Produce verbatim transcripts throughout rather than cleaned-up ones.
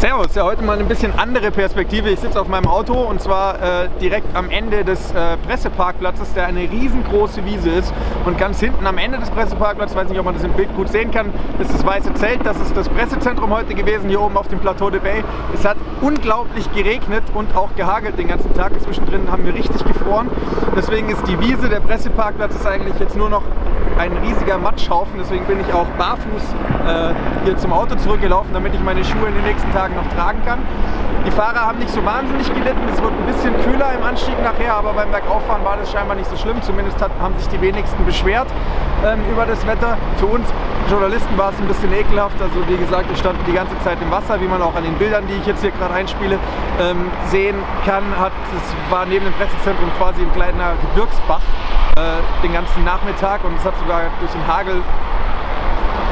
Servus, ja, heute mal ein bisschen andere Perspektive. Ich sitze auf meinem Auto und zwar äh, direkt am Ende des äh, Presseparkplatzes, der eine riesengroße Wiese ist. Und ganz hinten am Ende des Presseparkplatzes, weiß nicht, ob man das im Bild gut sehen kann, ist das weiße Zelt. Das ist das Pressezentrum heute gewesen, hier oben auf dem Plateau de Beille. Es hat unglaublich geregnet und auch gehagelt den ganzen Tag. Zwischendrin haben wir richtig gefroren. Deswegen ist die Wiese, der Presseparkplatz, ist eigentlich jetzt nur noch ein riesiger Matschhaufen. Deswegen bin ich auch barfuß äh, hier zum Auto zurückgelaufen, damit ich meine Schuhe in den nächsten Tagen noch tragen kann. Die Fahrer haben nicht so wahnsinnig gelitten, es wird ein bisschen kühler im Anstieg nachher, aber beim Bergauffahren war das scheinbar nicht so schlimm, zumindest hat, haben sich die wenigsten beschwert ähm, über das Wetter. Für uns Journalisten war es ein bisschen ekelhaft, also wie gesagt, wir standen die ganze Zeit im Wasser, wie man auch an den Bildern, die ich jetzt hier gerade einspiele, ähm, sehen kann. Hat, es war neben dem Pressezentrum quasi ein kleiner Gebirgsbach äh, den ganzen Nachmittag und es hat sogar durch den Hagel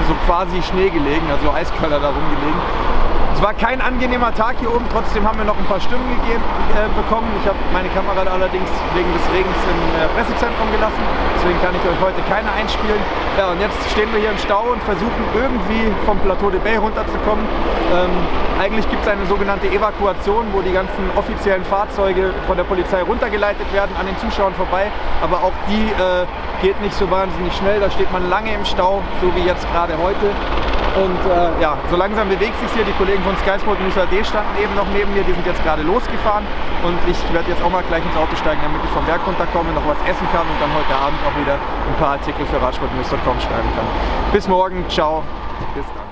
so quasi Schnee gelegen, also Eiskörner da rumgelegen. Es war kein angenehmer Tag hier oben, trotzdem haben wir noch ein paar Stimmen gegeben, äh, bekommen. Ich habe meine Kamera allerdings wegen des Regens im äh, Pressezentrum gelassen, deswegen kann ich euch heute keine einspielen. Ja, und jetzt stehen wir hier im Stau und versuchen irgendwie vom Plateau de Beille runterzukommen. Ähm, eigentlich gibt es eine sogenannte Evakuation, wo die ganzen offiziellen Fahrzeuge von der Polizei runtergeleitet werden, an den Zuschauern vorbei, aber auch die äh, geht nicht so wahnsinnig schnell, da steht man lange im Stau, so wie jetzt gerade heute. Und äh, ja, so langsam bewegt sich hier. Die Kollegen von Sky Sport News standen eben noch neben mir, die sind jetzt gerade losgefahren und ich werde jetzt auch mal gleich ins Auto steigen, damit ich vom Berg runterkomme, noch was essen kann und dann heute Abend auch wieder ein paar Artikel für Radsport News punkt com schreiben kann. Bis morgen, ciao, bis dann.